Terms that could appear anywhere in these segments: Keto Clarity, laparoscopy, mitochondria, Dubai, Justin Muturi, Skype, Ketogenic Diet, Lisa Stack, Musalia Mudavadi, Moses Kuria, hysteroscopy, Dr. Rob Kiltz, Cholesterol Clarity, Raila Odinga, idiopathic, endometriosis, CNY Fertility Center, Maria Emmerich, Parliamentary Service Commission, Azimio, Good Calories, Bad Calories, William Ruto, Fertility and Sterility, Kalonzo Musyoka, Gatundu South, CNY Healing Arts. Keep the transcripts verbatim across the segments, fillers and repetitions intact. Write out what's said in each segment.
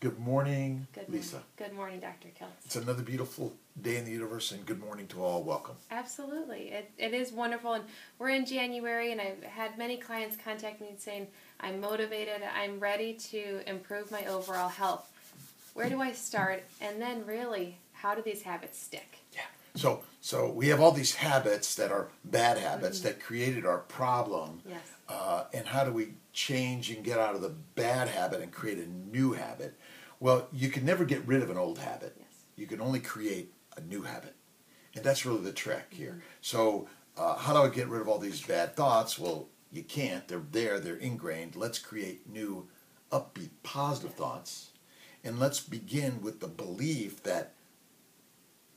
Good morning, good morning, Lisa. Good morning, Doctor Kiltz. It's another beautiful day in the universe, and good morning to all. Welcome. Absolutely. It, it is wonderful, and we're in January, and I've had many clients contact me and saying, I'm motivated, I'm ready to improve my overall health. Where do I start? And then really, how do these habits stick? Yeah. So, so we have all these habits that are bad habits mm-hmm. that created our problem. Yes. Uh, and how do we change and get out of the bad habit and create a new habit? Well, you can never get rid of an old habit. Yes. You can only create a new habit. And that's really the trick here. Mm-hmm. So uh, how do I get rid of all these bad thoughts? Well, you can't. They're there. They're ingrained. Let's create new, upbeat, positive thoughts. And let's begin with the belief that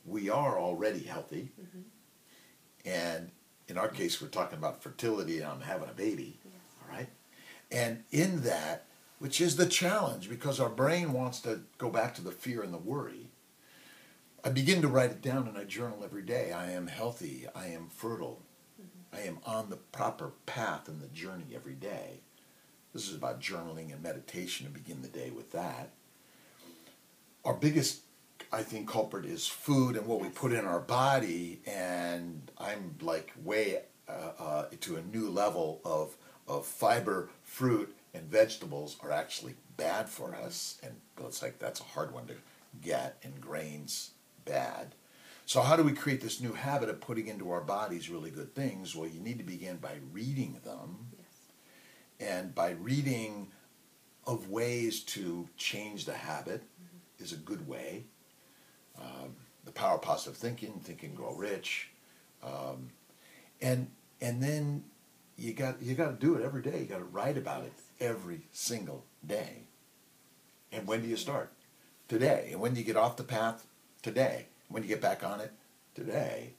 we are already healthy, mm-hmm. and in our case, we're talking about fertility and I'm having a baby, yes. all right? And in that, which is the challenge, because our brain wants to go back to the fear and the worry, I begin to write it down in a journal every day. I am healthy, I am fertile, mm-hmm. I am on the proper path in the journey every day. This is about journaling and meditation, and begin the day with that. Our biggest I think culprit is food and what yes. we put in our body, and I'm like way uh, uh, to a new level of, of fiber, fruit, and vegetables are actually bad for us, and it's like that's a hard one to get, and grains, bad. So how do we create this new habit of putting into our bodies really good things? Well, you need to begin by reading them, yes. and by reading of ways to change the habit mm-hmm. is a good way. Um, the power of positive thinking, think and grow rich, um, and and then you got you got to do it every day. You got to write about it every single day. And when do you start? Today. And when do you get off the path? Today. When do you get back on it? Today.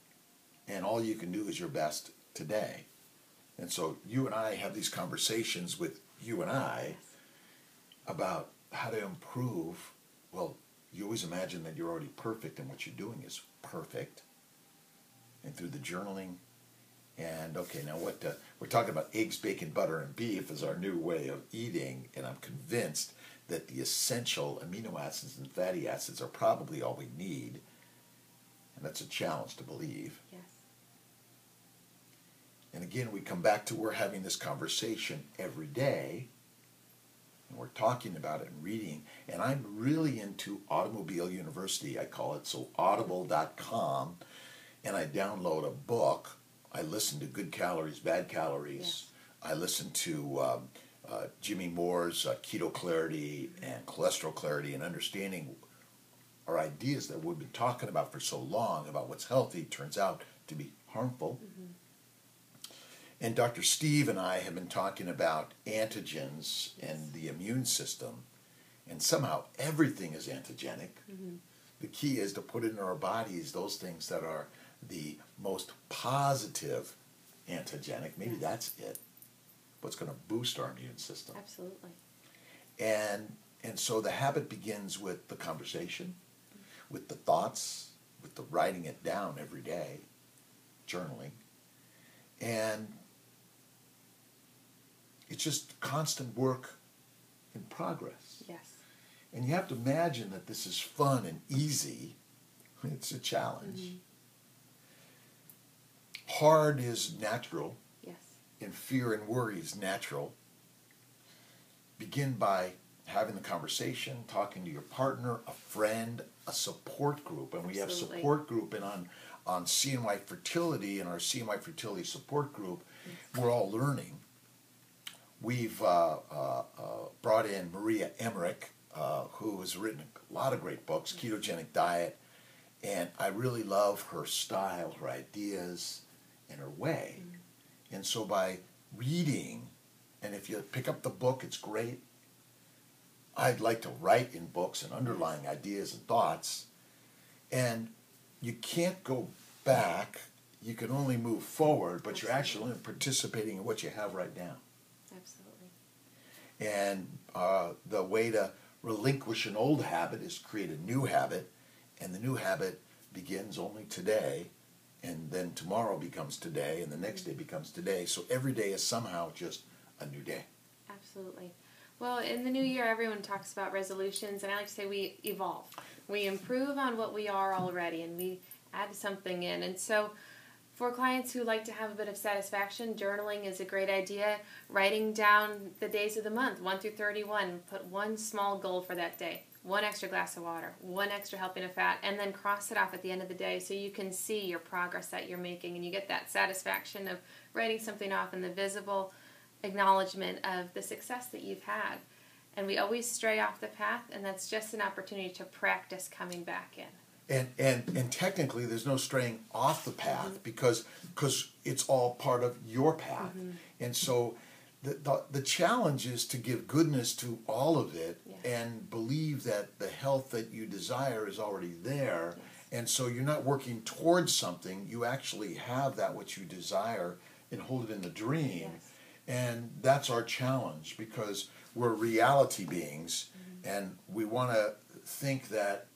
And all you can do is your best today. And so you and I have these conversations with you and I about how to improve. Well, you always imagine that you're already perfect and what you're doing is perfect. And through the journaling, and okay, now what the, we're talking about eggs, bacon, butter, and beef as our new way of eating, and I'm convinced that the essential amino acids and fatty acids are probably all we need, and that's a challenge to believe. Yes. And again, we come back to we're having this conversation every day, and we're talking about it and reading. And I'm really into Automobile University, I call it. So audible dot com. And I download a book. I listen to Good Calories, Bad Calories. Yeah. I listen to um, uh, Jimmy Moore's uh, Keto Clarity and Cholesterol Clarity, and understanding our ideas that we've been talking about for so long about what's healthy turns out to be harmful. Mm-hmm. And Doctor Steve and I have been talking about antigens and the immune system. And somehow everything is antigenic. Mm-hmm. The key is to put in our bodies those things that are the most positive antigenic. Maybe yes. that's it. What's going to boost our immune system. Absolutely. And, and so the habit begins with the conversation, mm-hmm. with the thoughts, with the writing it down every day, journaling. And it's just constant work in progress. Yes. And you have to imagine that this is fun and easy. It's a challenge. Mm-hmm. Hard is natural. Yes. And fear and worry is natural. Begin by having the conversation, talking to your partner, a friend, a support group. And we Absolutely. Have support group in on on C N Y Fertility, and our C N Y Fertility support group, yes. we're all learning. We've uh, uh, uh, brought in Maria Emmerich, uh, who has written a lot of great books, yes. Ketogenic Diet, and I really love her style, her ideas, and her way. Mm-hmm. And so by reading, and if you pick up the book, it's great. I'd like to write in books and underlying ideas and thoughts, and you can't go back, you can only move forward, but Absolutely. You're actually participating in what you have right now. Absolutely. And uh, the way to relinquish an old habit is create a new habit, and the new habit begins only today, and then tomorrow becomes today, and the next day becomes today, so every day is somehow just a new day. Absolutely. Well, in the new year, everyone talks about resolutions, and I like to say we evolve. We improve on what we are already, and we add something in. And so for clients who like to have a bit of satisfaction, journaling is a great idea. Writing down the days of the month, one through thirty-one, put one small goal for that day. One extra glass of water, one extra helping of fat, and then cross it off at the end of the day so you can see your progress that you're making, and you get that satisfaction of writing something off and the visible acknowledgement of the success that you've had. And we always stray off the path, and that's just an opportunity to practice coming back in. And and, and technically there's no straying off the path, mm-hmm. because because it's all part of your path. Mm-hmm. And so the, the, the challenge is to give goodness to all of it, yes. and believe that the health that you desire is already there. Yes. And so you're not working towards something. You actually have that which you desire and hold it in the dream. Yes. And that's our challenge, because we're reality beings, mm-hmm. and we want to think that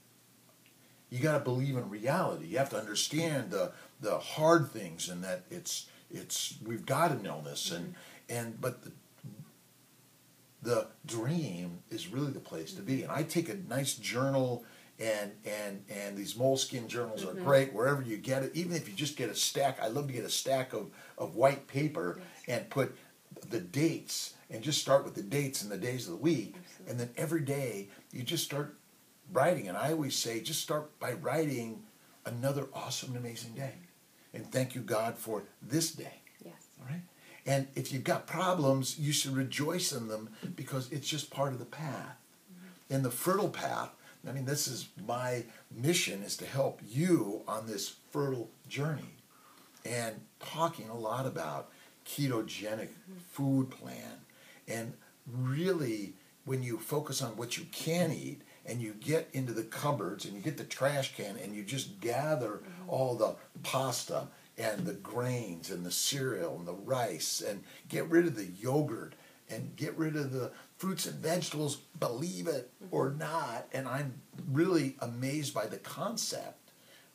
you got to believe in reality. You have to understand the the hard things, and that it's it's we've got an illness, mm-hmm. and and but the, the dream is really the place, mm-hmm. to be. And I take a nice journal, and and and these moleskin journals, mm-hmm. are great wherever you get it. Even if you just get a stack, I love to get a stack of of white paper, yes. and put the dates, and just start with the dates and the days of the week. Absolutely. And then every day you just start writing. And I always say, just start by writing another awesome and amazing day, and thank you God for this day. Yes. All right. And if you've got problems, you should rejoice in them, because it's just part of the path. Mm-hmm. And the fertile path, I mean, this is my mission, is to help you on this fertile journey, and talking a lot about ketogenic food plan. And really, when you focus on what you can eat, and you get into the cupboards, and you get the trash can, and you just gather all the pasta and the grains and the cereal and the rice, and get rid of the yogurt, and get rid of the fruits and vegetables, believe it or not. And I'm really amazed by the concept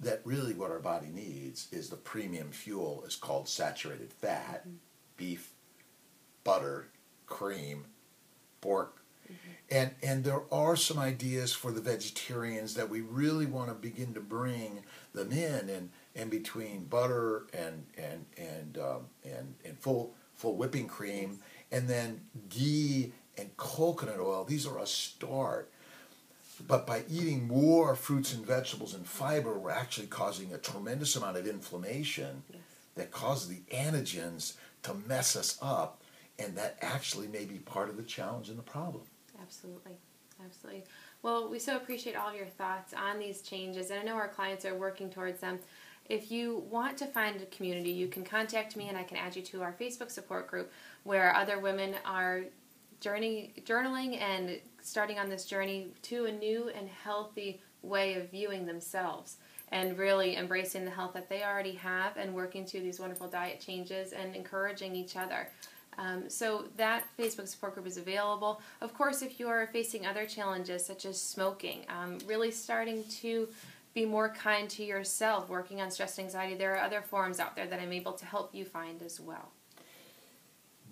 that really what our body needs is the premium fuel, is called saturated fat, mm-hmm. beef, butter, cream, pork. Mm-hmm. And and there are some ideas for the vegetarians that we really want to begin to bring them in, and, and between butter and and and um, and and full full whipping cream, and then ghee and coconut oil. These are a start. But by eating more fruits and vegetables and fiber, we're actually causing a tremendous amount of inflammation, yes. that causes the antigens to mess us up, and that actually may be part of the challenge and the problem. Absolutely. Absolutely. Well, we so appreciate all of your thoughts on these changes, and I know our clients are working towards them. If you want to find a community, you can contact me, and I can add you to our Facebook support group, where other women are journey, journaling and starting on this journey to a new and healthy way of viewing themselves, and really embracing the health that they already have, and working through these wonderful diet changes, and encouraging each other. Um, so that Facebook support group is available. Of course, if you are facing other challenges such as smoking, um, really starting to be more kind to yourself, working on stress and anxiety, there are other forums out there that I'm able to help you find as well.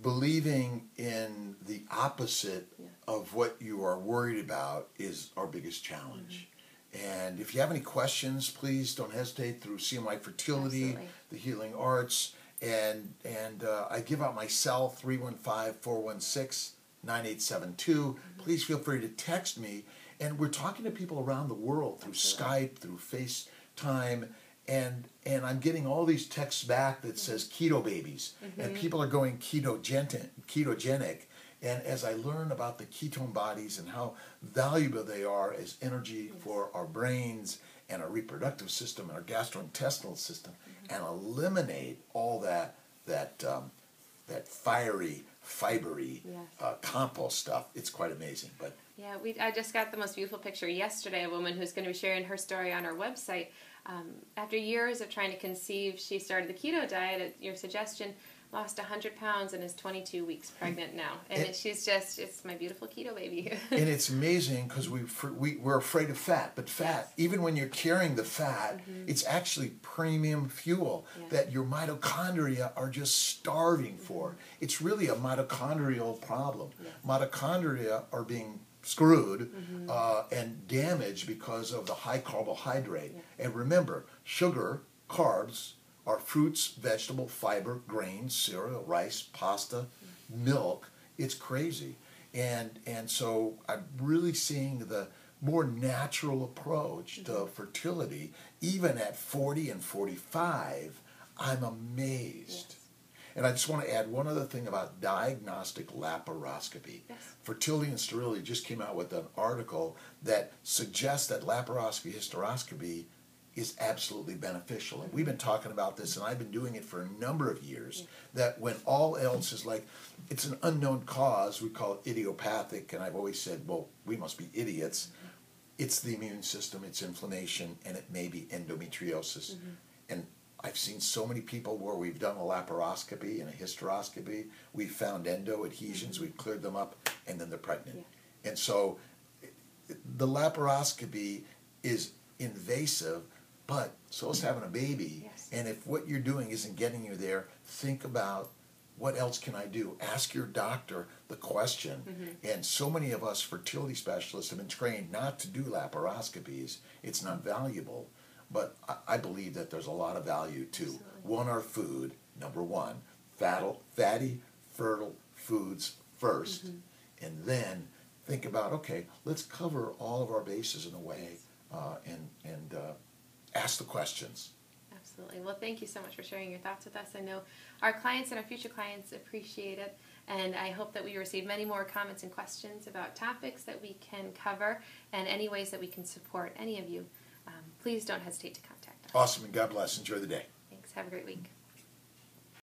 Believing in the opposite, yeah. of what you are worried about is our biggest challenge. Mm-hmm. And if you have any questions, please don't hesitate, through C N Y Fertility, Absolutely. The Healing Arts, and and uh, I give out my cell, three one five, four one six, nine eight seven two. Mm-hmm. Please feel free to text me. And we're talking to people around the world through Absolutely. Skype, through FaceTime. And and I'm getting all these texts back that says keto babies, mm-hmm. and people are going ketogenic, ketogenic. And as I learn about the ketone bodies and how valuable they are as energy, yes. for our brains and our reproductive system and our gastrointestinal system, mm-hmm. and eliminate all that that um, that fiery, fibery, yes. uh, compost stuff, it's quite amazing. But yeah, we I just got the most beautiful picture yesterday, a woman who's going to be sharing her story on our website. Um, after years of trying to conceive, she started the keto diet at your suggestion, lost one hundred pounds and is twenty-two weeks pregnant now. And, and it, she's just, it's my beautiful keto baby. And it's amazing because we, we, we're afraid of fat. But fat, yes. even when you're carrying the fat, mm-hmm. it's actually premium fuel yeah. that your mitochondria are just starving mm-hmm. for. It's really a mitochondrial problem. Yeah. Mitochondria are being screwed mm-hmm. uh, and damaged because of the high carbohydrate. Yeah. And remember, sugar, carbs, are fruits, vegetable, fiber, grains, cereal, rice, pasta, milk. It's crazy. And and so I'm really seeing the more natural approach to fertility. Even at forty and forty-five, I'm amazed. Yes. And I just want to add one other thing about diagnostic laparoscopy. Yes. Fertility and Sterility just came out with an article that suggests that laparoscopy, hysteroscopy, is absolutely beneficial. And we've been talking about this, and I've been doing it for a number of years, that when all else is like, it's an unknown cause, we call it idiopathic, and I've always said, well, we must be idiots. It's the immune system, it's inflammation, and it may be endometriosis. Mm-hmm. And I've seen so many people where we've done a laparoscopy and a hysteroscopy, we found endo adhesions, we've cleared them up, and then they're pregnant. Yeah. And so the laparoscopy is invasive, but so is having a baby, yes. and if what you're doing isn't getting you there, think about what else can I do? Ask your doctor the question. Mm-hmm. And so many of us fertility specialists have been trained not to do laparoscopies. It's not valuable, but I, I believe that there's a lot of value to, absolutely. One, our food, number one, fatty, fatty fertile foods first, mm-hmm. and then think about, okay, let's cover all of our bases in a way, uh, and, and uh, ask the questions. Absolutely. Well, thank you so much for sharing your thoughts with us. I know our clients and our future clients appreciate it, and I hope that we receive many more comments and questions about topics that we can cover and any ways that we can support any of you. Um, please don't hesitate to contact us. Awesome, and God bless. Enjoy the day. Thanks. Have a great week.